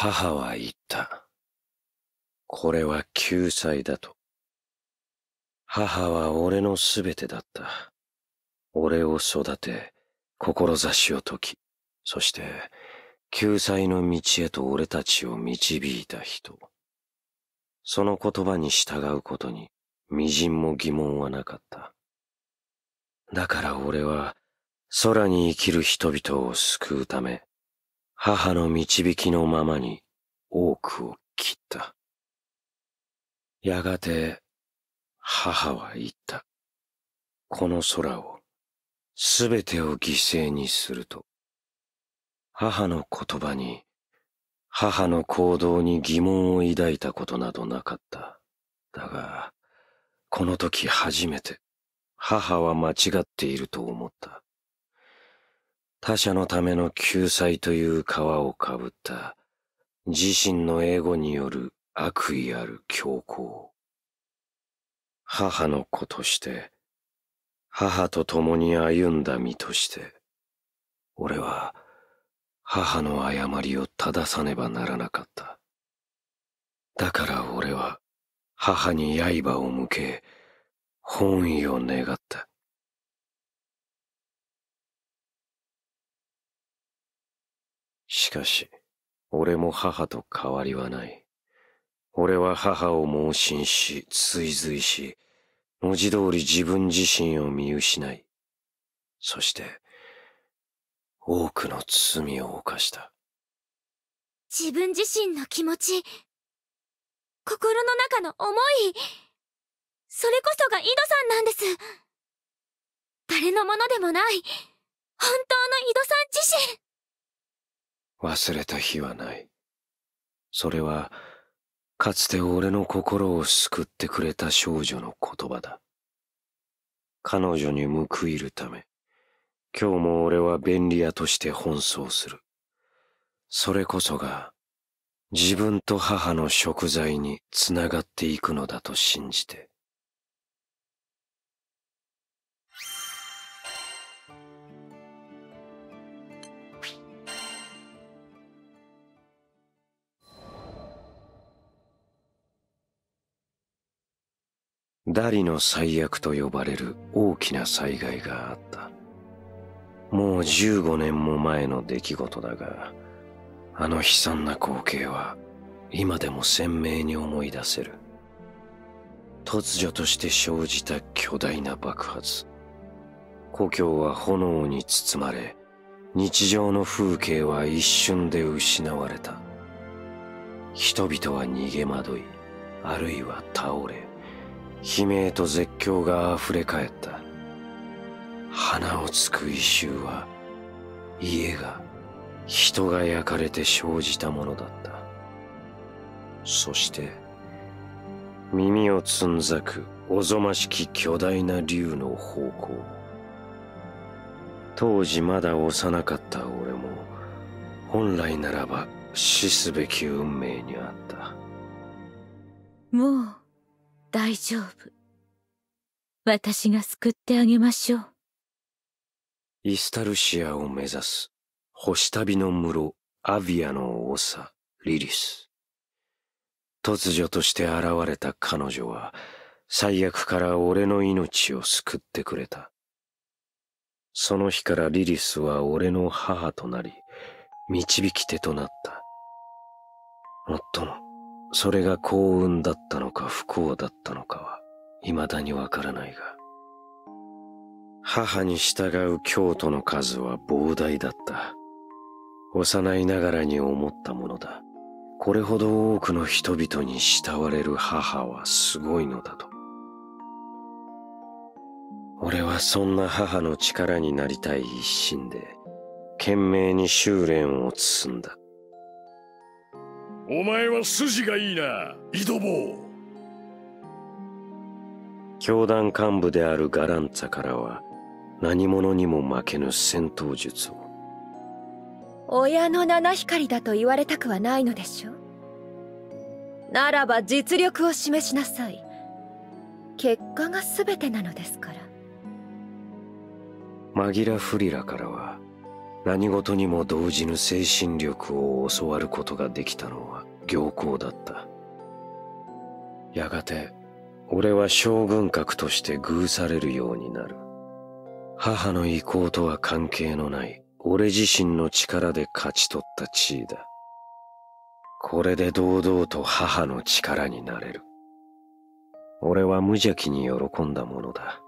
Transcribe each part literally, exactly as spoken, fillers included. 母は言った。これは救済だと。母は俺のすべてだった。俺を育て、志を解き、そして救済の道へと俺たちを導いた人。その言葉に従うことに、微塵も疑問はなかった。だから俺は、空に生きる人々を救うため、母の導きのままに多くを切った。やがて、母は言った。この空を、すべてを犠牲にすると。母の言葉に、母の行動に疑問を抱いたことなどなかった。だが、この時初めて、母は間違っていると思った。他者のための救済という皮をかぶった自身のエゴによる悪意ある強行。母の子として、母と共に歩んだ身として、俺は母の誤りを正さねばならなかった。だから俺は母に刃を向け、本意を願った。しかし、俺も母と変わりはない。俺は母を妄信し、追随し、文字通り自分自身を見失い、そして、多くの罪を犯した。自分自身の気持ち、心の中の思い、それこそが井戸さんなんです。誰のものでもない、本当の井戸さん自身。忘れた日はない。それは、かつて俺の心を救ってくれた少女の言葉だ。彼女に報いるため、今日も俺は便利屋として奔走する。それこそが、自分と母の贖罪につながっていくのだと信じて。ダリの災厄と呼ばれる大きな災害があった。もうじゅうごねんも前の出来事だが、あの悲惨な光景は今でも鮮明に思い出せる。突如として生じた巨大な爆発。故郷は炎に包まれ、日常の風景は一瞬で失われた。人々は逃げ惑い、あるいは倒れ、悲鳴と絶叫が溢れ返った。花をつく異臭は、家が、人が焼かれて生じたものだった。そして、耳をつんざくおぞましき巨大な竜の咆哮。当時まだ幼かった俺も、本来ならば死すべき運命にあった。もう。大丈夫。私が救ってあげましょう。イスタルシアを目指す、星旅の室、アビアの長、リリス。突如として現れた彼女は、最悪から俺の命を救ってくれた。その日からリリスは俺の母となり、導き手となった。もっとも。それが幸運だったのか不幸だったのかは未だにわからないが、母に従う教徒の数は膨大だった。幼いながらに思ったものだ。これほど多くの人々に慕われる母はすごいのだと。俺はそんな母の力になりたい一心で、懸命に修練を積んだ。お前は筋がいいな、井戸坊。教団幹部であるガランツァからは、何者にも負けぬ戦闘術を。親の七光だと言われたくはないのでしょう。ならば実力を示しなさい。結果が全てなのですから。マギラ・フリラからは、何事にも動じぬ精神力を教わることができたのは行幸だった。やがて俺は将軍格として遇されるようになる。母の意向とは関係のない俺自身の力で勝ち取った地位だ。これで堂々と母の力になれる。俺は無邪気に喜んだものだ。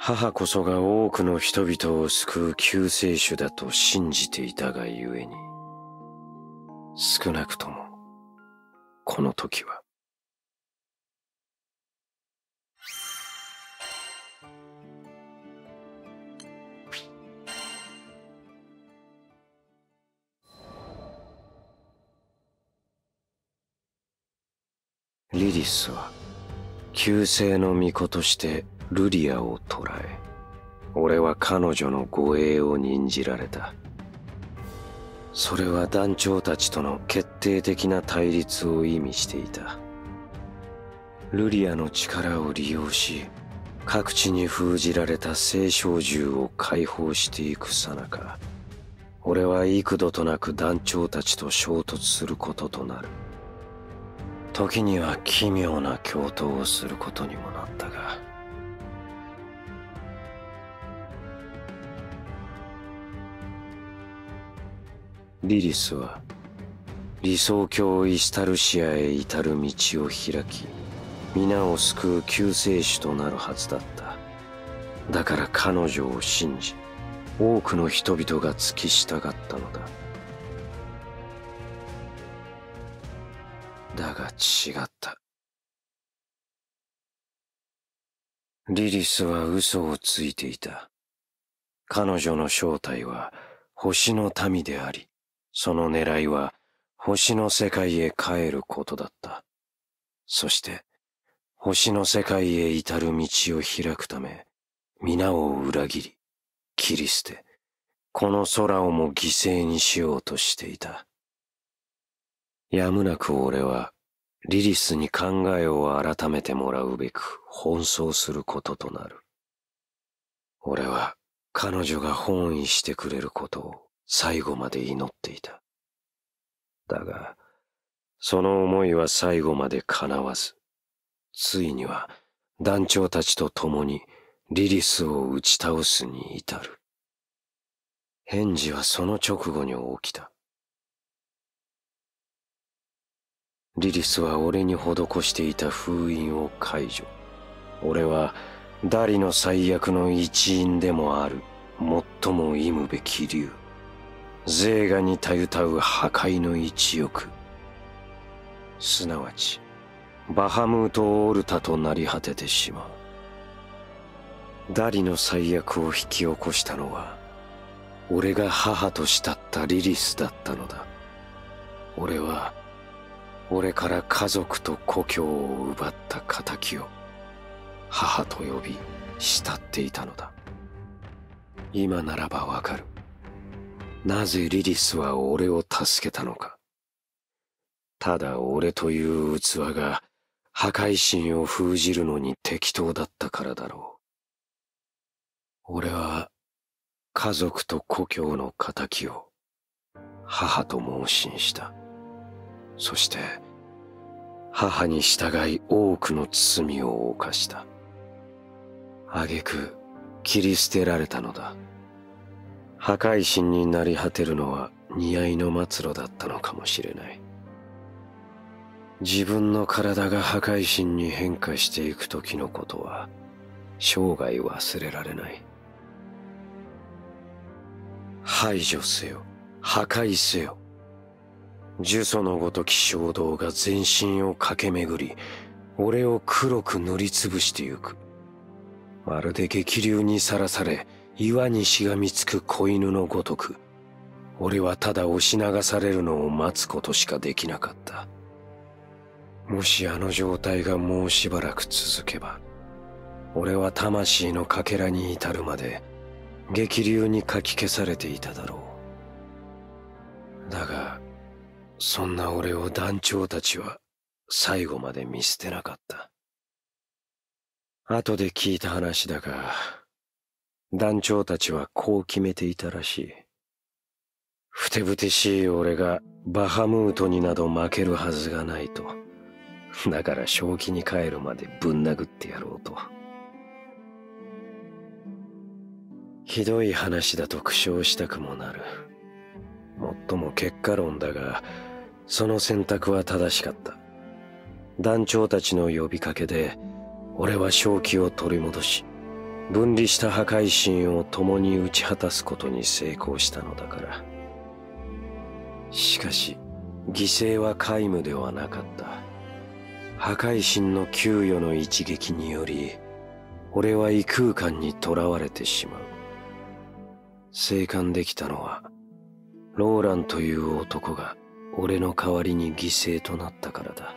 母こそが多くの人々を救う救世主だと信じていたがゆえに、少なくともこの時は。リリスは救世の巫女としてルリアを捕らえ、俺は彼女の護衛を任じられた。それは団長たちとの決定的な対立を意味していた。ルリアの力を利用し、各地に封じられた聖召獣を解放していくさなか、俺は幾度となく団長たちと衝突することとなる。時には奇妙な共闘をすることにもなったが、リリスは理想郷イスタルシアへ至る道を開き、皆を救う救世主となるはずだった。だから彼女を信じ、多くの人々が付き従ったのだ。だが違った。リリスは嘘をついていた。彼女の正体は星の民であり、その狙いは星の世界へ帰ることだった。そして星の世界へ至る道を開くため、皆を裏切り、切り捨て、この空をも犠牲にしようとしていた。やむなく俺はリリスに考えを改めてもらうべく奔走することとなる。俺は彼女が翻意してくれることを最後まで祈っていた。だが、その思いは最後まで叶わず、ついには団長たちと共にリリスを打ち倒すに至る。変事はその直後に起きた。リリスは俺に施していた封印を解除。俺はダリの最悪の一員でもある、最も忌むべき竜、ゼーガにたゆたう破壊の一翼、すなわちバハムート・オルタとなり果ててしまう。ダリの最悪を引き起こしたのは、俺が母と慕ったリリスだったのだ。俺は俺から家族と故郷を奪った仇を母と呼び慕っていたのだ。今ならばわかる。なぜリリスは俺を助けたのか。ただ俺という器が破壊神を封じるのに適当だったからだろう。俺は家族と故郷の仇を母と妄信した。そして母に従い多くの罪を犯した。挙句切り捨てられたのだ。破壊神になり果てるのは似合いの末路だったのかもしれない。自分の体が破壊神に変化していく時のことは生涯忘れられない。排除せよ、破壊せよ。呪詛のごとき衝動が全身を駆け巡り、俺を黒く塗りつぶしてゆく。まるで激流にさらされ、岩にしがみつく子犬のごとく、俺はただ押し流されるのを待つことしかできなかった。もしあの状態がもうしばらく続けば、俺は魂のかけらに至るまで激流にかき消されていただろう。だが、そんな俺を団長たちは最後まで見捨てなかった。後で聞いた話だが、団長たちはこう決めていたらしい。ふてぶてしい俺がバハムートになど負けるはずがないと。だから正気に帰るまでぶん殴ってやろうと。ひどい話だと苦笑したくもなる。もっとも結果論だが、その選択は正しかった。団長たちの呼びかけで、俺は正気を取り戻し、分離した破壊神を共に打ち果たすことに成功したのだから。しかし、犠牲は皆無ではなかった。破壊神の給与の一撃により、俺は異空間に囚われてしまう。生還できたのは、ローランという男が俺の代わりに犠牲となったからだ。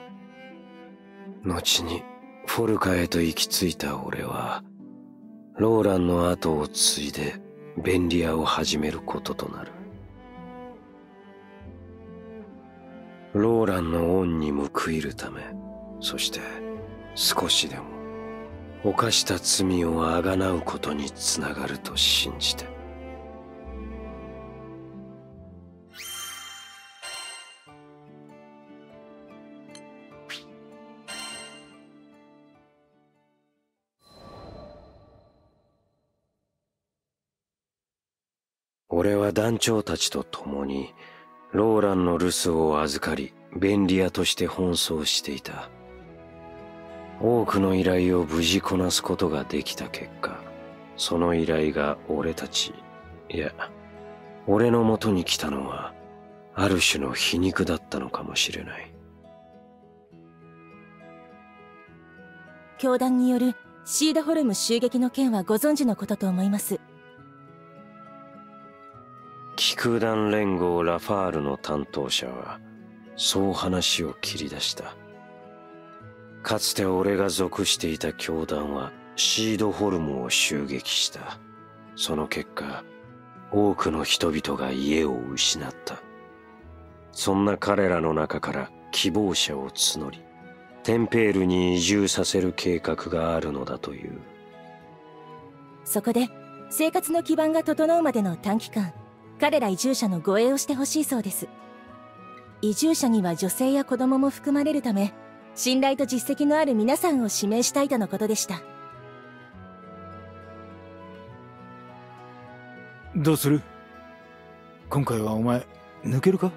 後にフォルカへと行き着いた俺は、ローランの後を継いでベンリアを始めることとなる。ローランの恩に報いるため、そして少しでも犯した罪をあがなうことにつながると信じて。俺は団長たちと共にローランの留守を預かり、ベンリアとして奔走していた。多くの依頼を無事こなすことができた結果、その依頼が俺たち、いや、俺の元に来たのは、ある種の皮肉だったのかもしれない。教団によるシーダホルム襲撃の件はご存知のことと思います。気空団連合ラファールの担当者はそう話を切り出した。かつて俺が属していた教団はシードホルムを襲撃した。その結果、多くの人々が家を失った。そんな彼らの中から希望者を募り、テンペールに移住させる計画があるのだという。そこで生活の基盤が整うまでの短期間、彼ら移住者の護衛をしてほしいそうです。移住者には女性や子供も含まれるため、信頼と実績のある皆さんを指名したいとのことでした。どうする？今回はお前、抜けるか？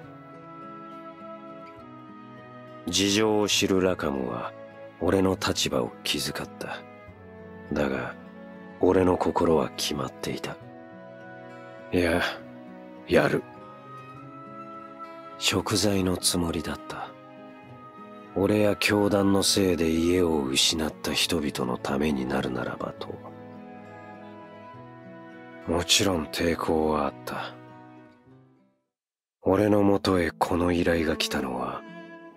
事情を知るラカムは、俺の立場を気遣った。だが、俺の心は決まっていた。いや、やる。贖罪のつもりだった。俺や教団のせいで家を失った人々のためになるならばと。もちろん抵抗はあった。俺のもとへこの依頼が来たのは、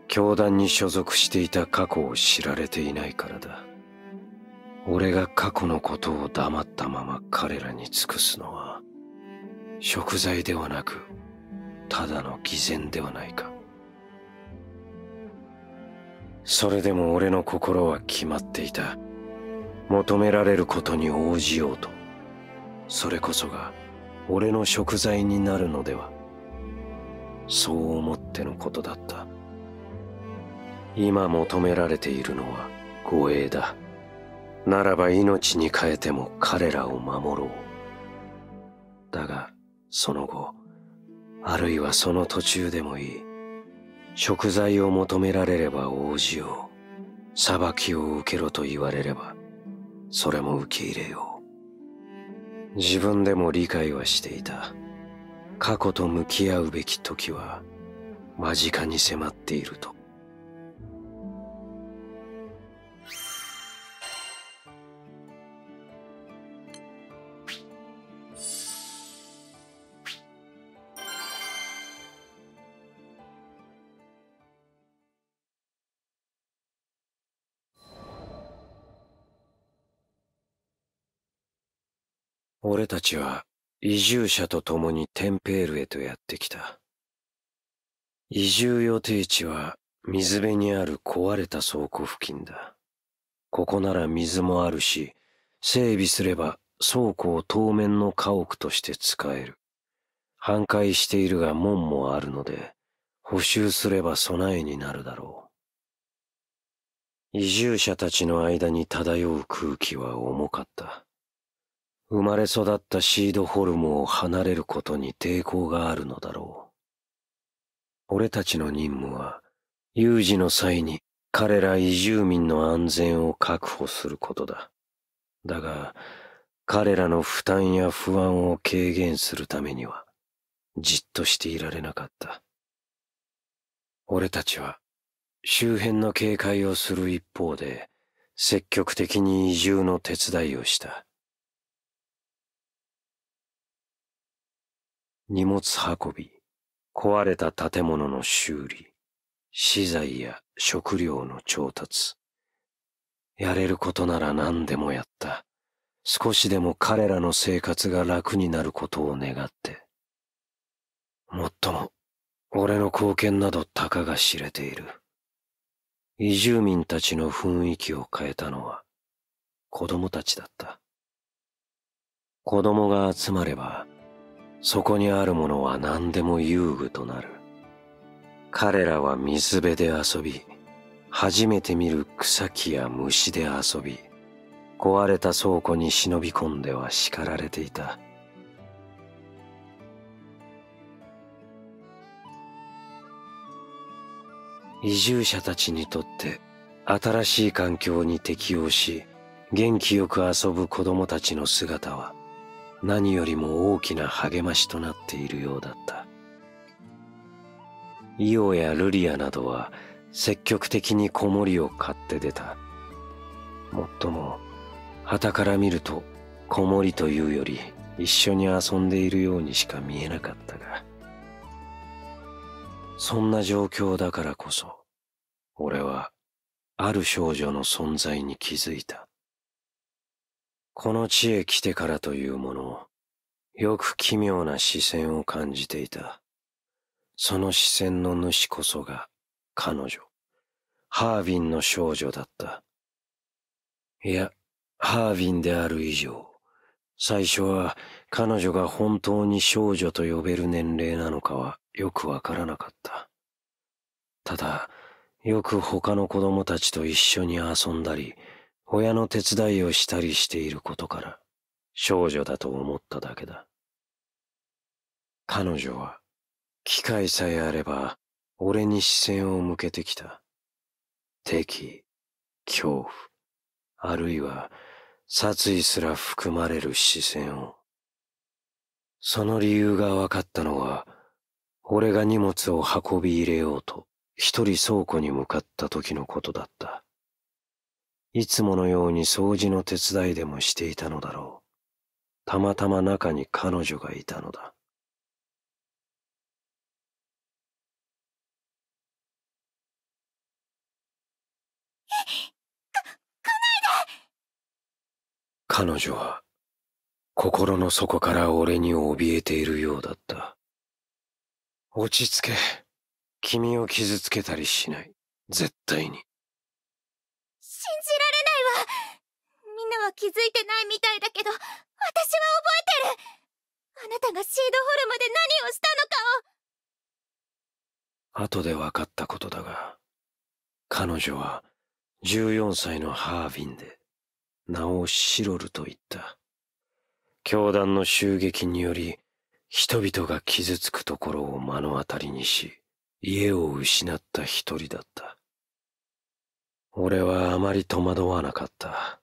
教団に所属していた過去を知られていないからだ。俺が過去のことを黙ったまま彼らに尽くすのは、贖罪ではなく、ただの偽善ではないか。それでも俺の心は決まっていた。求められることに応じようと。それこそが俺の贖罪になるのでは。そう思ってのことだった。今求められているのは護衛だ。ならば命に代えても彼らを守ろう。だが、その後、あるいはその途中でもいい。贖罪を求められれば応じよう。裁きを受けろと言われれば、それも受け入れよう。自分でも理解はしていた。過去と向き合うべき時は、間近に迫っていると。俺たちは移住者と共にテンペールへとやってきた。移住予定地は水辺にある壊れた倉庫付近だ。ここなら水もあるし、整備すれば倉庫を当面の家屋として使える。半壊しているが門もあるので、補修すれば備えになるだろう。移住者たちの間に漂う空気は重かった。生まれ育ったシードホルムを離れることに抵抗があるのだろう。俺たちの任務は、有事の際に彼ら移住民の安全を確保することだ。だが、彼らの負担や不安を軽減するためには、じっとしていられなかった。俺たちは、周辺の警戒をする一方で、積極的に移住の手伝いをした。荷物運び、壊れた建物の修理、資材や食料の調達。やれることなら何でもやった。少しでも彼らの生活が楽になることを願って。もっとも、俺の貢献などたかが知れている。移住民たちの雰囲気を変えたのは、子供たちだった。子供が集まれば、そこにあるものは何でも遊具となる。彼らは水辺で遊び、初めて見る草木や虫で遊び、壊れた倉庫に忍び込んでは叱られていた。移住者たちにとって、新しい環境に適応し、元気よく遊ぶ子供たちの姿は、何よりも大きな励ましとなっているようだった。イオやルリアなどは積極的に子守を買って出た。もっとも、傍から見ると子守というより一緒に遊んでいるようにしか見えなかったが、そんな状況だからこそ、俺はある少女の存在に気づいた。この地へ来てからというもの、よく奇妙な視線を感じていた。その視線の主こそが彼女、ハーヴィンの少女だった。いや、ハーヴィンである以上、最初は彼女が本当に少女と呼べる年齢なのかはよくわからなかった。ただ、よく他の子供たちと一緒に遊んだり、親の手伝いをしたりしていることから、少女だと思っただけだ。彼女は、機会さえあれば、俺に視線を向けてきた。敵、恐怖、あるいは、殺意すら含まれる視線を。その理由が分かったのは、俺が荷物を運び入れようと、一人倉庫に向かった時のことだった。いつものように掃除の手伝いでもしていたのだろう。たまたま中に彼女がいたのだ。え、か、来ないで!彼女は心の底から俺に怯えているようだった。落ち着け。君を傷つけたりしない。絶対に。信じられないわ。みんなは気づいてないみたいだけど、私は覚えてる。あなたがシードホルムで何をしたのかを。後で分かったことだが、彼女はじゅうよんさいのハーヴィンで、名をシロルと言った。教団の襲撃により、人々が傷つくところを目の当たりにし、家を失った一人だった。俺はあまり戸惑わなかった。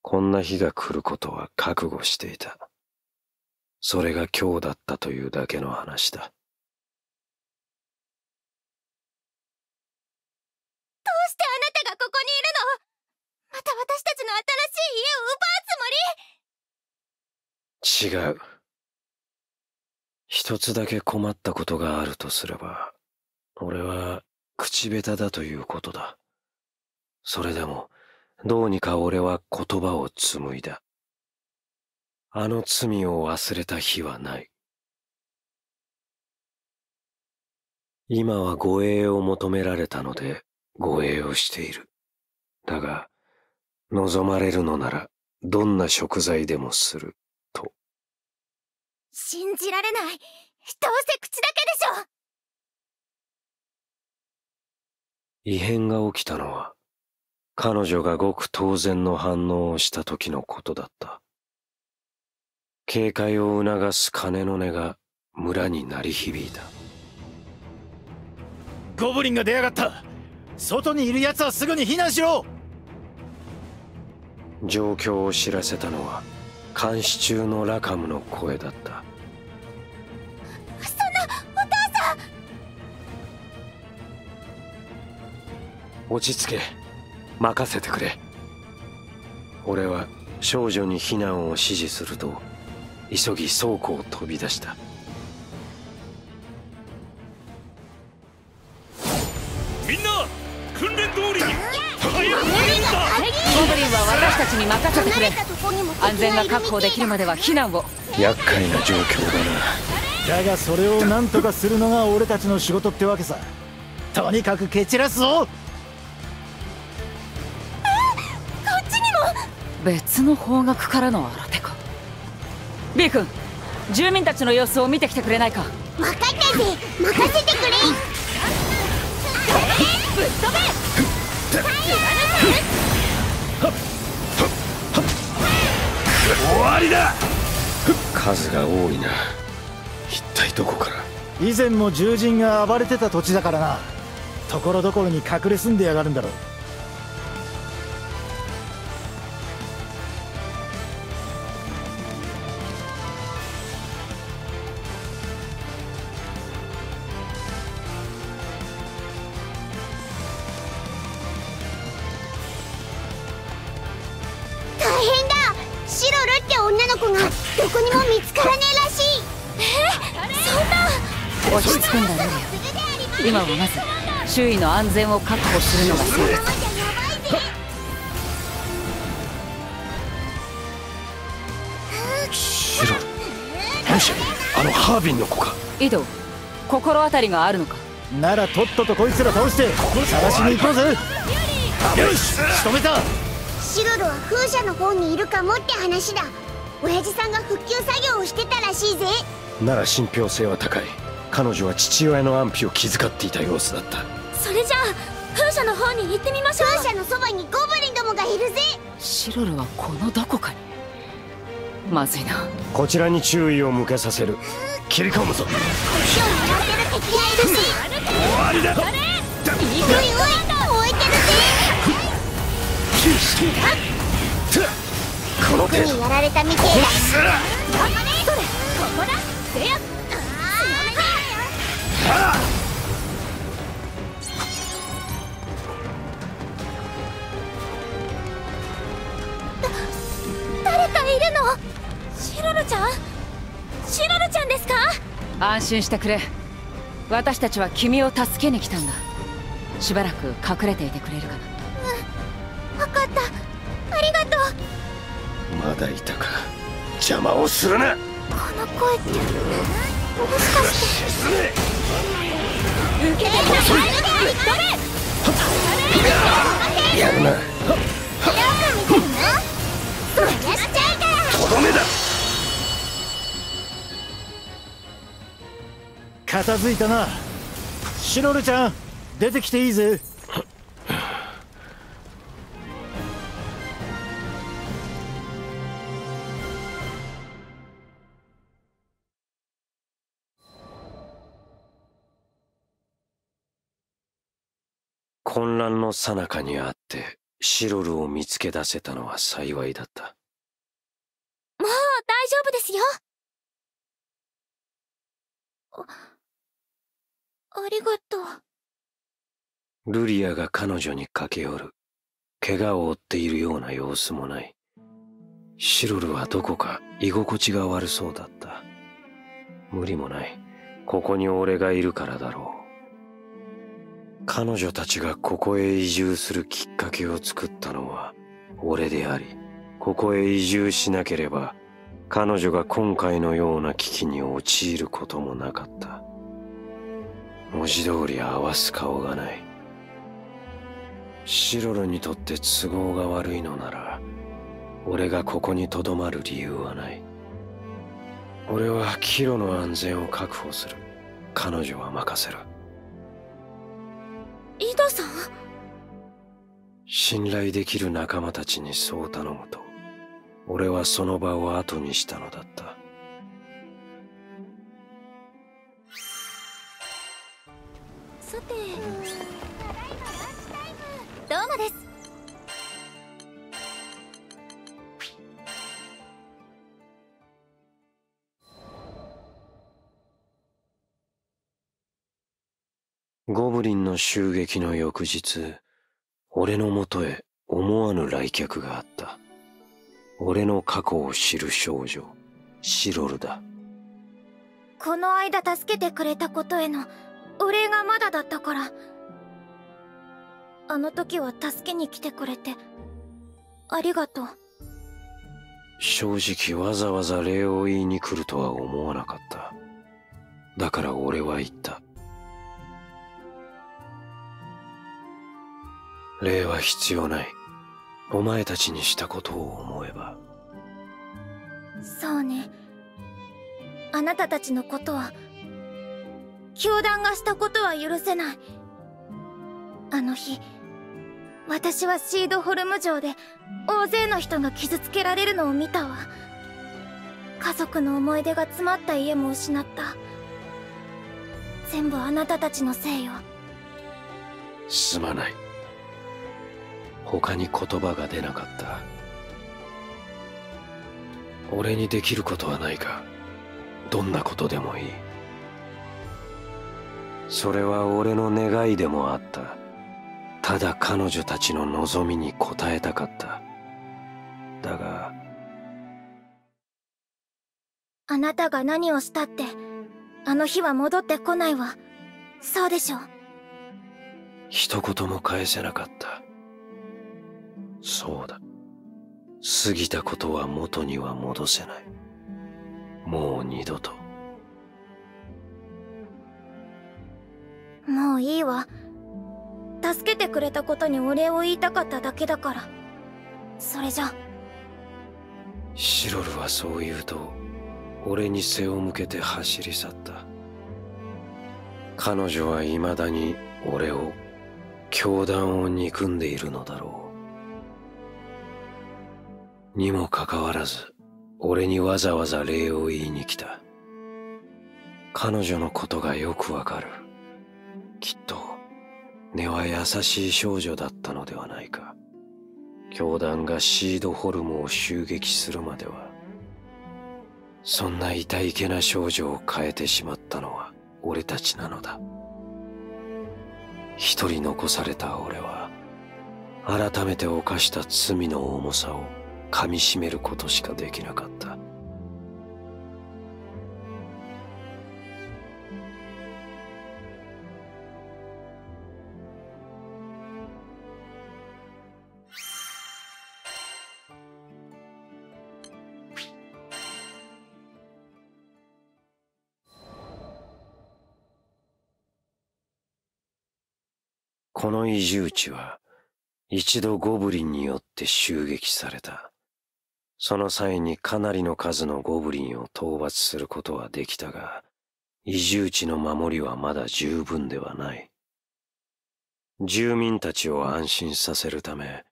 こんな日が来ることは覚悟していた。それが今日だったというだけの話だ。どうしてあなたがここにいるの?また私たちの新しい家を奪うつもり?違う。一つだけ困ったことがあるとすれば、俺は口下手だということだ。それでも、どうにか俺は言葉を紡いだ。あの罪を忘れた日はない。今は護衛を求められたので、護衛をしている。だが、望まれるのなら、どんな食材でもすると。信じられない。どうせ口だけでしょ。異変が起きたのは彼女がごく当然の反応をした時のことだった。警戒を促す鐘の音が村に鳴り響いた。ゴブリンが出やがった。外にいるやつはすぐに避難しろ。状況を知らせたのは監視中のラカムの声だった。そんなお父さん。落ち着け。任せてくれ。俺は少女に避難を指示すると急ぎ倉庫を飛び出した。みんな訓練通りに早く逃げるんだ。ゴブリンは私たちに任せてくれ。安全が確保できるまでは避難を。厄介な状況だな。だがそれを何とかするのが俺たちの仕事ってわけさ。とにかく蹴散らすぞ。別の方角からの新手か。 B 君、住民たちの様子を見てきてくれないか。分かったぜ。任せてくれ。ぶっ飛べ。終わりだ。数が多いな。一体どこから。以前も獣人が暴れてた土地だからな。ところどころに隠れ住んでやがるんだろう。今はまず周囲の安全を確保するのが先だ。シロル、もしあのハービンの子か。イド、心当たりがあるのか。ならとっととこいつら倒して探しに行こうぜ。よし、仕留めた。シロルは風車の方にいるかもって話だ。親父さんが復旧作業をしてたらしいぜ。なら信憑性は高い。彼女は父親の安否を気遣っていた様子だった。それじゃあ風車の方に行ってみましょう。風車のそばにゴブリンどもがいるぜ。シロルはこのどこかに。まずいな。こちらに注意を向けさせる。切り込むぞ。こっちを狙ってる敵がいるし。終わりだ。おいおい置いてるぜ。この手にやられたみてえだ。ここだ。せよ。誰かいるの。シロルちゃん。シロルちゃんですか。安心してくれ。私たちは君を助けに来たんだ。しばらく隠れていてくれるかな。うん、分かった。ありがとう。まだいたか。邪魔をするな。この声って、もしかして受けてください。やるな。とどめだ。片づいたな。シロルちゃん、出てきていいぜ。混乱の最中にあってシロルを見つけ出せたのは幸いだった。もう大丈夫ですよ。あ、ありがとう。ルリアが彼女に駆け寄る。怪我を負っているような様子もない。シロルはどこか居心地が悪そうだった。無理もない。ここに俺がいるからだろう。彼女たちがここへ移住するきっかけを作ったのは俺であり、ここへ移住しなければ彼女が今回のような危機に陥ることもなかった。文字通り合わす顔がない。シロルにとって都合が悪いのなら俺がここにとどまる理由はない。俺はキロの安全を確保する。彼女は任せる。イドさん、信頼できる仲間たちにそう頼むと、俺はその場を後にしたのだった。さて、ただいまランチタイム。ドーナです。ゴブリンの襲撃の翌日、俺のもとへ思わぬ来客があった。俺の過去を知る少女、シロルだ。この間助けてくれたことへのお礼がまだだったから。あの時は助けに来てくれて、ありがとう。正直わざわざ礼を言いに来るとは思わなかった。だから俺は言った。礼は必要ない。お前たちにしたことを思えば。そうね。あなたたちのことは、教団がしたことは許せない。あの日、私はシードホルム城で大勢の人が傷つけられるのを見たわ。家族の思い出が詰まった家も失った。全部あなたたちのせいよ。すまない。他に言葉が出なかった。俺にできることはないか。どんなことでもいい。それは俺の願いでもあった。ただ彼女たちの望みに応えたかった。だが、あなたが何をしたってあの日は戻ってこないわ。そうでしょう。一言も返せなかった。そうだ。過ぎたことは元には戻せない。もう二度と。もういいわ。助けてくれたことにお礼を言いたかっただけだから。それじゃ。シロルはそう言うと、俺に背を向けて走り去った。彼女は未だに俺を、教団を憎んでいるのだろう。にもかかわらず、俺にわざわざ礼を言いに来た。彼女のことがよくわかる。きっと、根は優しい少女だったのではないか。教団がシードホルムを襲撃するまでは、そんな痛いけな少女を変えてしまったのは俺たちなのだ。一人残された俺は、改めて犯した罪の重さを、噛み締めることしかできなかった。この移住地は一度ゴブリンによって襲撃された。その際にかなりの数のゴブリンを討伐することはできたが、移住地の守りはまだ十分ではない。住民たちを安心させるため、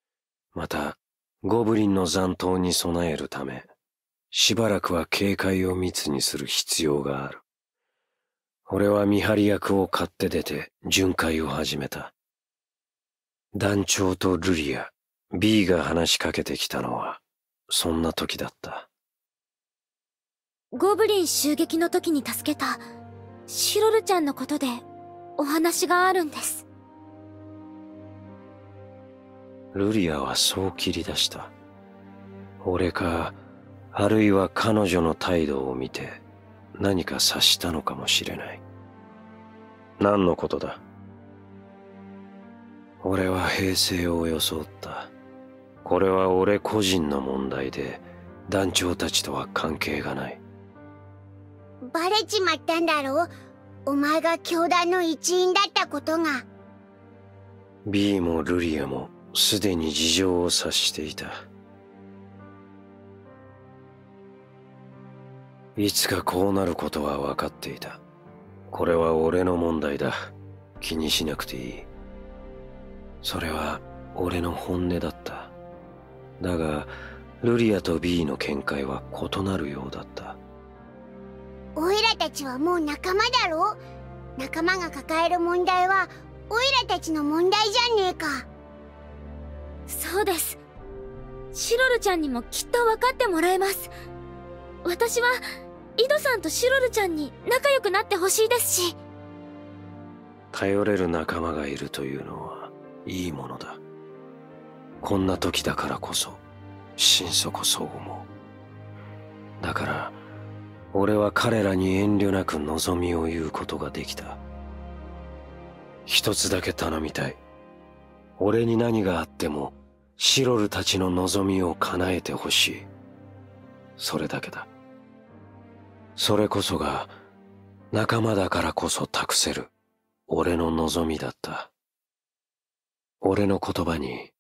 また、ゴブリンの残党に備えるため、しばらくは警戒を密にする必要がある。俺は見張り役を買って出て巡回を始めた。団長とルリア、B が話しかけてきたのは、そんな時だった。ゴブリン襲撃の時に助けたシロルちゃんのことでお話があるんです。ルリアはそう切り出した。俺か、あるいは彼女の態度を見て何か察したのかもしれない。何のことだ？俺は平静を装った。これは俺個人の問題で、団長たちとは関係がない。バレちまったんだろう、お前が教団の一員だったことが。B もルリアもすでに事情を察していた。いつかこうなることは分かっていた。これは俺の問題だ。気にしなくていい。それは俺の本音だった。だがルリアと B の見解は異なるようだった。オイラたちはもう仲間だろ。仲間が抱える問題はオイラたちの問題じゃねえか。そうです。シロルちゃんにもきっと分かってもらえます。私は井戸さんとシロルちゃんに仲良くなってほしいですし。頼れる仲間がいるというのはいいものだ。こんな時だからこそ心底そう思う。だから俺は彼らに遠慮なく望みを言うことができた。一つだけ頼みたい。俺に何があってもシロルたちの望みを叶えてほしい。それだけだ。それこそが仲間だからこそ託せる俺の望みだった。俺の言葉に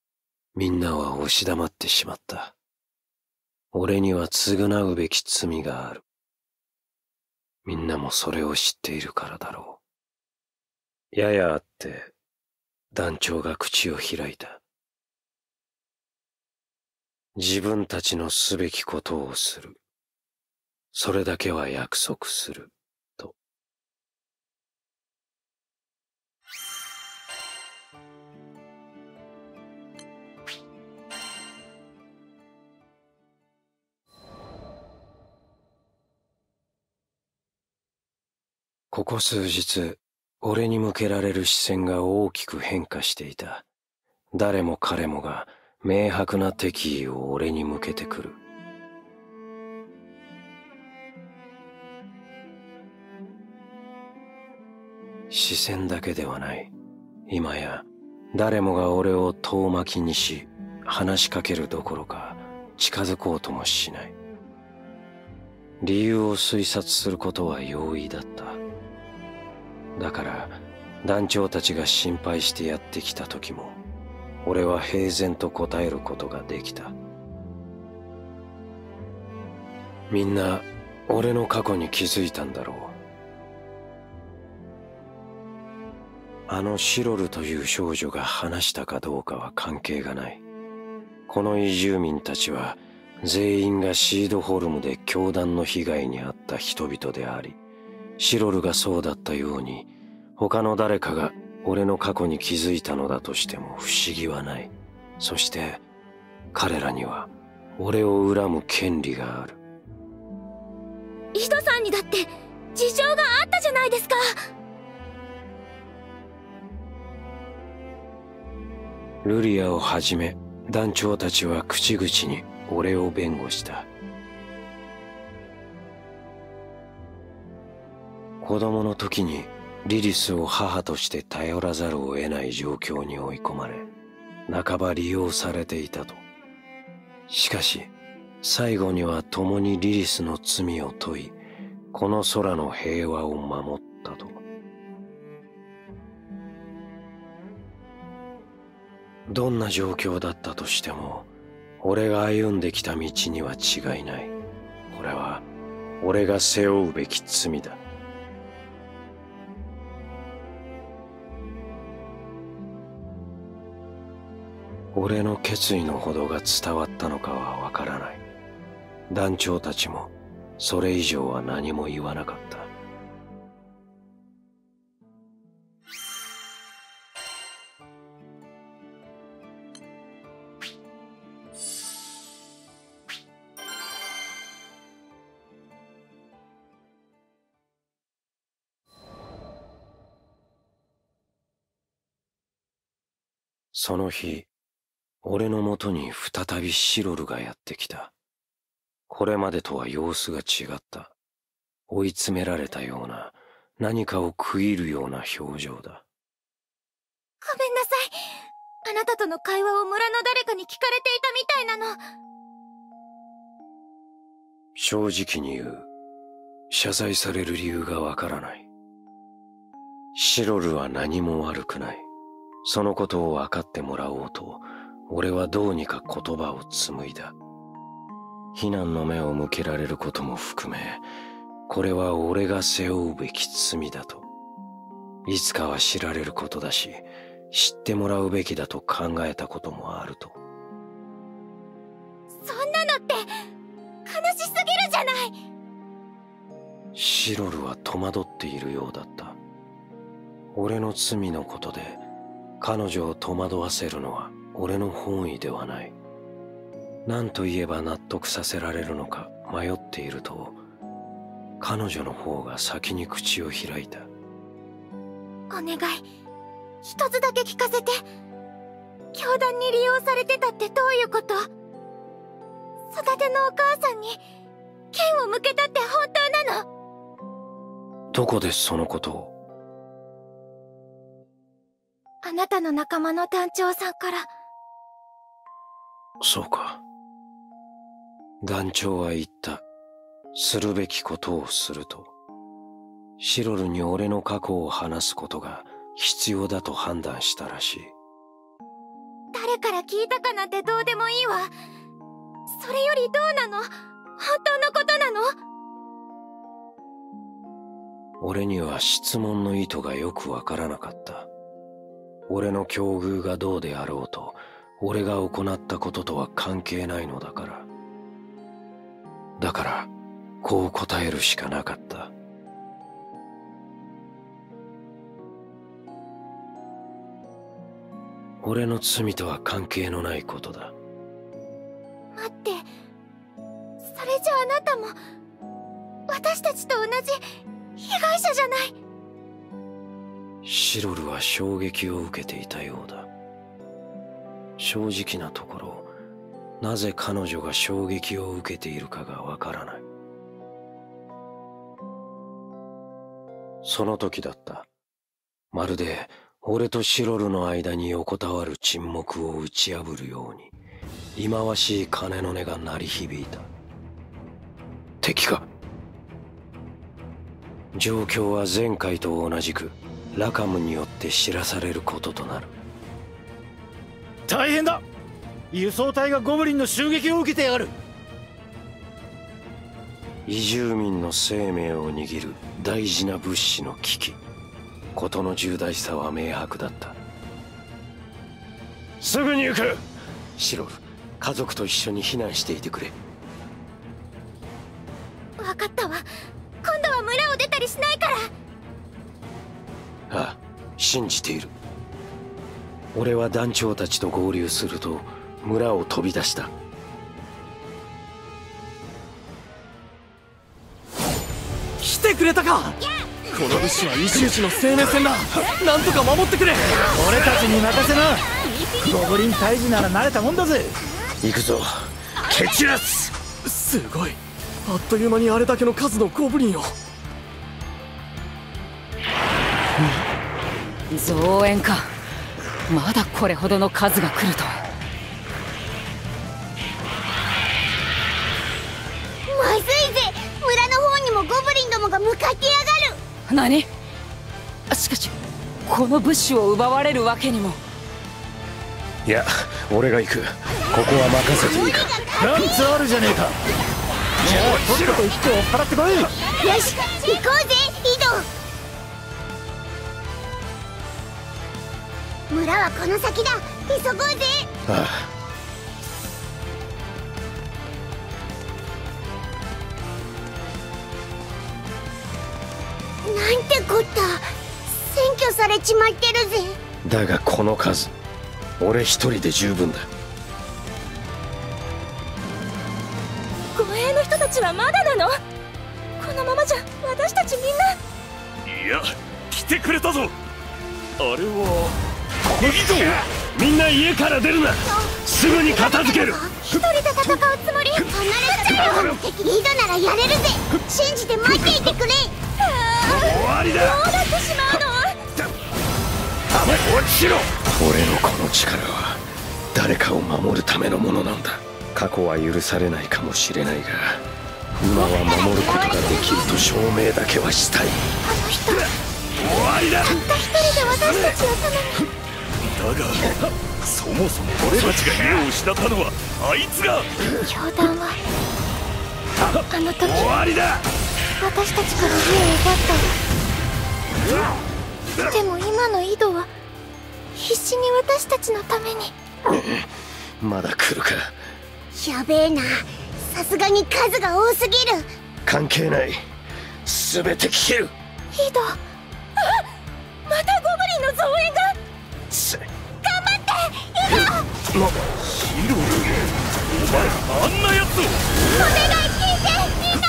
みんなは押し黙ってしまった。俺には償うべき罪がある。みんなもそれを知っているからだろう。ややあって団長が口を開いた。自分たちのすべきことをする。それだけは約束する。ここ数日、俺に向けられる視線が大きく変化していた。誰も彼もが明白な敵意を俺に向けてくる。視線だけではない。今や、誰もが俺を遠巻きにし、話しかけるどころか近づこうともしない。理由を推察することは容易だった。だから団長たちが心配してやってきた時も俺は平然と答えることができた。みんな俺の過去に気づいたんだろう。あのシロルという少女が話したかどうかは関係がない。この移住民たちは全員がシードホルムで教団の被害に遭った人々であり、シロルがそうだったように他の誰かが俺の過去に気づいたのだとしても不思議はない。そして彼らには俺を恨む権利がある。井戸さんにだって事情があったじゃないですか。ルリアをはじめ団長たちは口々に俺を弁護した。子供の時にリリスを母として頼らざるを得ない状況に追い込まれ、半ば利用されていたと。しかし、最後には共にリリスの罪を問い、この空の平和を守ったと。どんな状況だったとしても、俺が歩んできた道には違いない。これは、俺が背負うべき罪だ。俺の決意のほどが伝わったのかはわからない。団長たちもそれ以上は何も言わなかった。その日、俺のもとに再びシロルがやってきた。これまでとは様子が違った。追い詰められたような、何かを食い入るような表情だ。ごめんなさい。あなたとの会話を村の誰かに聞かれていたみたいなの。正直に言う。謝罪される理由がわからない。シロルは何も悪くない。そのことを分かってもらおうと、俺はどうにか言葉を紡いだ。非難の目を向けられることも含め、これは俺が背負うべき罪だと。いつかは知られることだし、知ってもらうべきだと考えたこともあると。そんなのって悲しすぎるじゃない。シロルは戸惑っているようだった。俺の罪のことで彼女を戸惑わせるのは俺の本意ではない。何と言えば納得させられるのか迷っていると、彼女の方が先に口を開いた。お願い、一つだけ聞かせて。教団に利用されてたってどういうこと？育てのお母さんに剣を向けたって本当なの？どこでそのことを？あなたの仲間の団長さんから。そうか。団長は言った。するべきことをすると。シロルに俺の過去を話すことが必要だと判断したらしい。誰から聞いたかなんてどうでもいいわ。それよりどうなの？本当のことなの？俺には質問の意図がよくわからなかった。俺の境遇がどうであろうと、俺が行ったこととは関係ないのだから。だから、こう答えるしかなかった。俺の罪とは関係のないことだ。待って、それじゃあなたも私たちと同じ被害者じゃない。シロルは衝撃を受けていたようだ。正直なところ、なぜ彼女が衝撃を受けているかがわからない。その時だった。まるで俺とシロルの間に横たわる沈黙を打ち破るように、忌まわしい鐘の音が鳴り響いた。敵か。状況は前回と同じくラカムによって知らされることとなる。大変だ。輸送隊がゴブリンの襲撃を受けてやがる。移住民の生命を握る大事な物資の危機。事の重大さは明白だった。すぐに行く。シロル、家族と一緒に避難していてくれ。分かったわ。今度は村を出たりしないから。ああ、信じている。俺は団長たちと合流すると村を飛び出した。来てくれたか。この物資はイシウシの生命線だ。なんとか守ってくれ。俺たちに任せな。ゴブリン退治なら慣れたもんだぜ。行くぞ、蹴散らす。すごい、あっという間にあれだけの数のゴブリンを。増援か。まだこれほどの数が来るとは。まずいぜ、村の方にもゴブリンどもが向かってやがる。何？しかしこの物資を奪われるわけにも。いや、俺が行く。ここは任せていいか。ランツあるじゃねえか。じゃあとっとと引きを追っ払ってこい。よし、行こうぜ、井戸。村はこの先だ、急ごうぜ。ああ、なんてこった。占拠されちまってるぜ。だがこの数、俺一人で十分だ。護衛の人たちはまだなの？このままじゃ私たちみんな。いや、来てくれたぞ。あれは井戸。みんな家から出るな。すぐに片付ける。一人で戦うつもり？離れちゃうよ。敵井戸ならやれるぜ。信じて待っていてくれ。終わりだ。どうなってしまうの？落ちろ。俺のこの力は誰かを守るためのものなんだ。過去は許されないかもしれないが、今は守ることができると証明だけはしたい。あの人、終わりだ。たった一人で私たちのために。だがそもそも俺たちが兵を失ったのはあいつが。教団はあの時終わりだ。私たちから目を奪った。でも今の井戸は必死に私たちのために。まだ来るか。やべえな、さすがに数が多すぎる。関係ない、全て聞ける。井戸、あ、またゴブリンの増援が。頑張って井戸。ヒロル、お前、あんなやつを。お願い聞いて、みんな。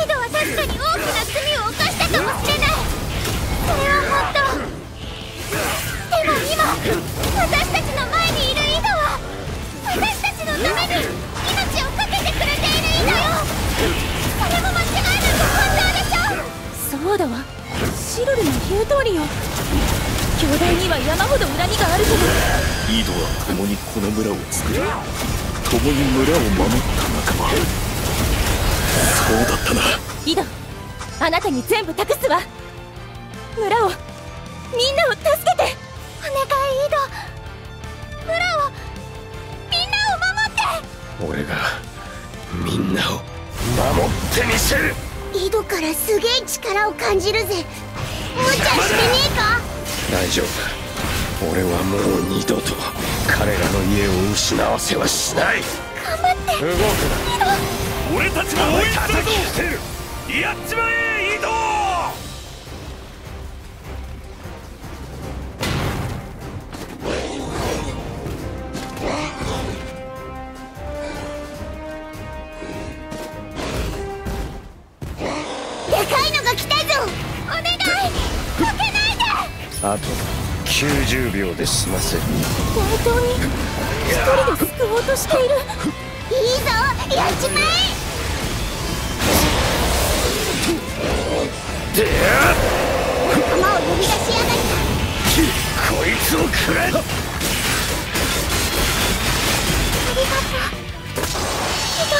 井戸は確かに大きな罪を犯したかもしれない。それは本当。でも今、私たちの前にいる井戸は私たちのために命をかけてくれている井戸よ。それも間違いなく本当でしょ。そうだわ、シロルの言う通りよ。巨大には山ほど恨みがあるけど、井戸は共にこの村を作り、共に村を守った仲間。そうだったな。井戸、あなたに全部託すわ。村を、みんなを助けて。お願い井戸、村を、みんなを守って。俺がみんなを守ってみせる。井戸からすげえ力を感じるぜ。無茶してねえか。大丈夫、俺はもう二度と彼らの家を失わせはしない。頑張って動くな。俺たちも応援するぞ。やっちまえ井戸。でかいのが来たぞ。お願い、負けない。あときゅうじゅうびょうで済ませる。本当に一人で救おうとしている。いいぞ、やっちまえ。でや仲間を呼び出しやがった。こいつをくれ。ありがとうひど。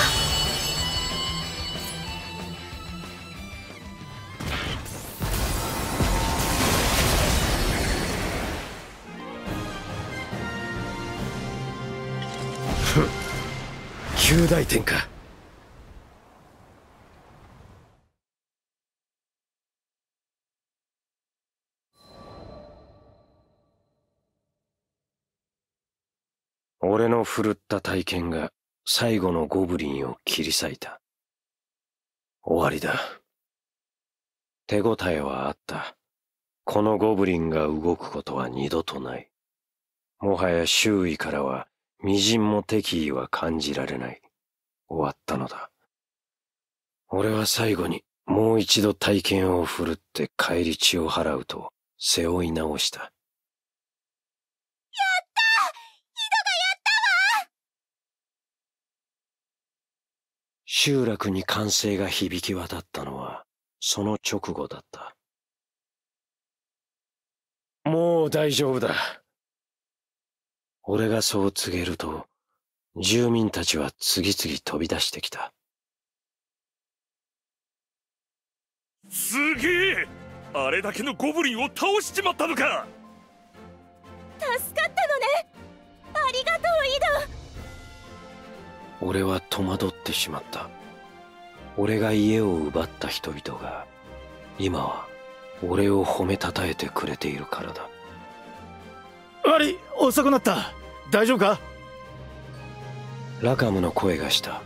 重大点か。俺の振るった体験が最後のゴブリンを切り裂いた。終わりだ。手応えはあった。このゴブリンが動くことは二度とない。もはや周囲からは微塵も敵意は感じられない。終わったのだ。俺は最後にもう一度体験を振るって返り血を払うと背負い直した。やったー!井戸がやったわー!集落に歓声が響き渡ったのはその直後だった。もう大丈夫だ。俺がそう告げると、住民たちは次々飛び出してきた。すげえ!あれだけのゴブリンを倒しちまったのか!助かったのね!ありがとう、井戸!俺は戸惑ってしまった。俺が家を奪った人々が、今は俺を褒めたたえてくれているからだ。悪い、遅くなった。大丈夫か?ラカムの声がした。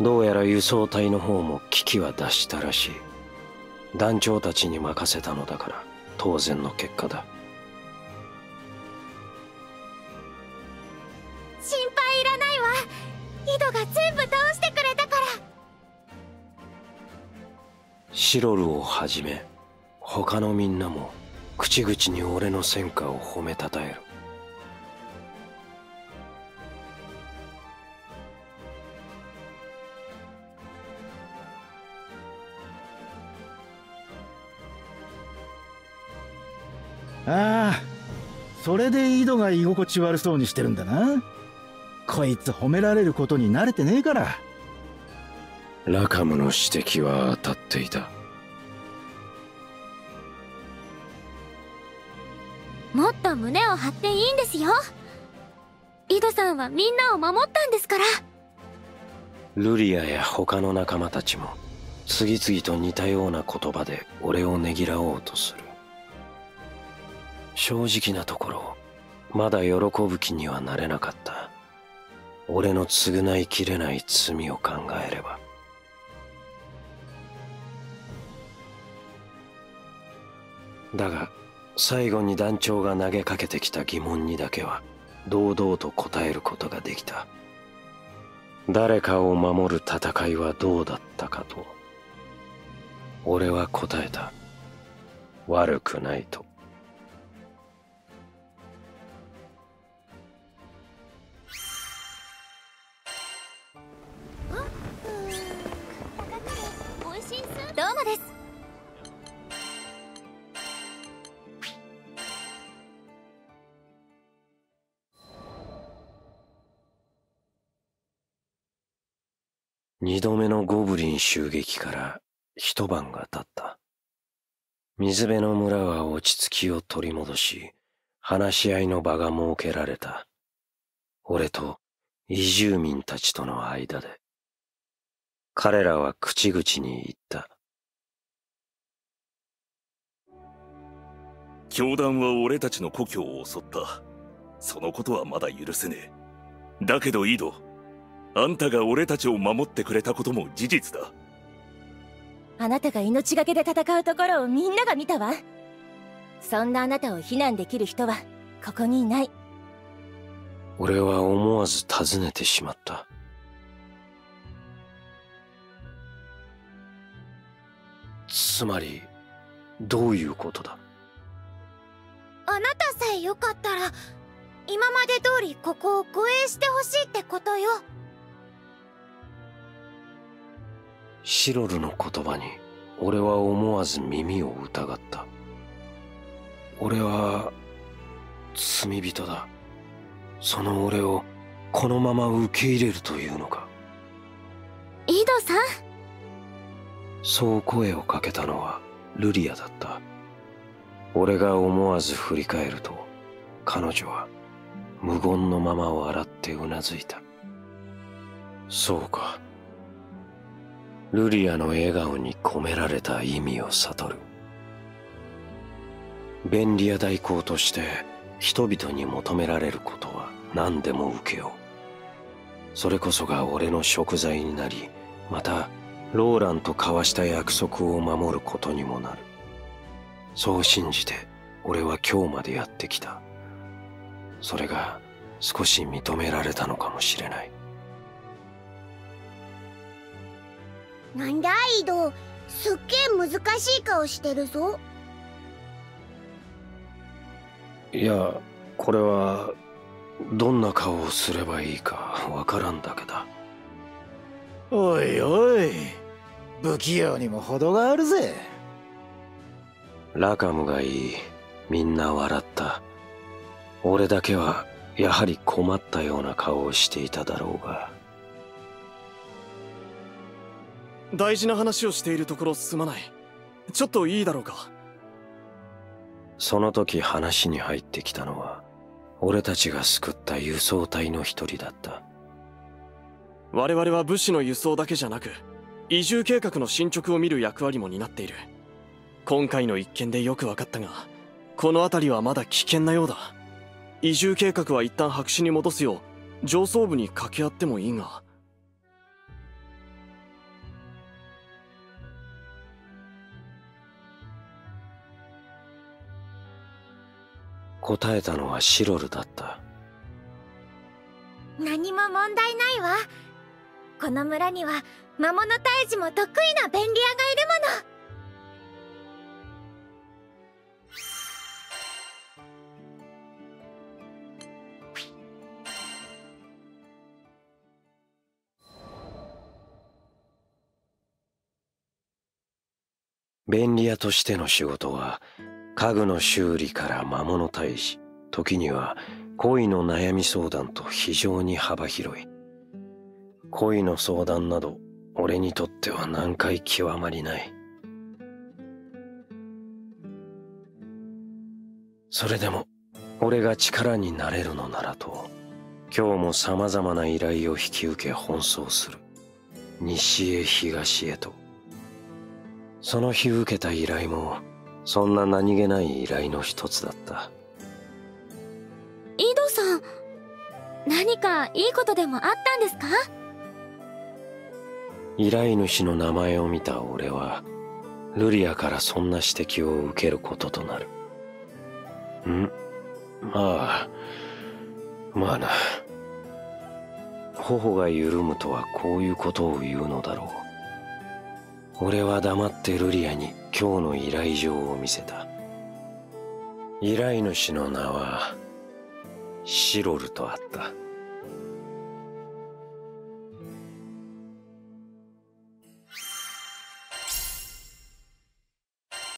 どうやら輸送隊の方も危機は脱したらしい。団長たちに任せたのだから当然の結果だ。心配いらないわ。井戸が全部倒してくれたから。シロルをはじめ他のみんなも口々に俺の戦果を褒めたたえる。ああ、それで井戸が居心地悪そうにしてるんだな。こいつ褒められることに慣れてねえから。ラカムの指摘は当たっていた。もっと胸を張っていいんですよ。井戸さんはみんなを守ったんですから。ルリアや他の仲間たちも次々と似たような言葉で俺をねぎらおうとする。正直なところまだ喜ぶ気にはなれなかった。俺の償いきれない罪を考えれば。だが最後に団長が投げかけてきた疑問にだけは堂々と答えることができた。誰かを守る戦いはどうだったかと。俺は答えた。悪くないと。どうもです。二度目のゴブリン襲撃から一晩が経った。水辺の村は落ち着きを取り戻し、話し合いの場が設けられた。俺と移住民たちとの間で。彼らは口々に言った。教団は俺たちの故郷を襲った。そのことはまだ許せねえ。だけどイド、あんたが俺たちを守ってくれたことも事実だ。あなたが命がけで戦うところをみんなが見たわ。そんなあなたを非難できる人はここにいない。俺は思わず尋ねてしまった。つまり、どういうことだ？あなたさえよかったら今まで通りここを護衛してほしいってことよ。シロルの言葉に俺は思わず耳を疑った。俺は罪人だ。その俺をこのまま受け入れるというのか。井戸さん、そう声をかけたのはルリアだった。俺が思わず振り返ると、彼女は無言のまま笑ってうなずいた。そうか。ルリアの笑顔に込められた意味を悟る。ベンリア代行として人々に求められることは何でも受けよう。それこそが俺の贖罪になり、またローランと交わした約束を守ることにもなる。そう信じて俺は今日までやってきた。それが少し認められたのかもしれない。なんだ井戸、すっげえ難しい顔してるぞ。いや、これはどんな顔をすればいいかわからんだけだ。おいおい、不器用にも程があるぜ。ラカムがいい。みんな笑った。俺だけはやはり困ったような顔をしていただろうが。大事な話をしているところすまない。ちょっといいだろうか。その時話に入ってきたのは、俺たちが救った輸送隊の一人だった。我々は物資の輸送だけじゃなく、移住計画の進捗を見る役割も担っている。今回の一件でよく分かったが、この辺りはまだ危険なようだ。移住計画は一旦白紙に戻すよう上層部に掛け合ってもいいが。答えたのはシロルだった。何も問題ないわ。この村には魔物退治も得意な便利屋がいるもの。便利屋としての仕事は家具の修理から魔物退治、時には恋の悩み相談と非常に幅広い。恋の相談など俺にとっては難解極まりない。それでも俺が力になれるのならと、今日もさまざまな依頼を引き受け奔走する。西へ東へと。その日受けた依頼もそんな何気ない依頼の一つだった。井戸さん、何かいいことでもあったんですか？依頼主の名前を見た俺はルリアからそんな指摘を受けることとなる。んまあまあな。頬が緩むとはこういうことを言うのだろう。俺は黙ってルリアに今日の依頼状を見せた。依頼主の名はシロルとあった。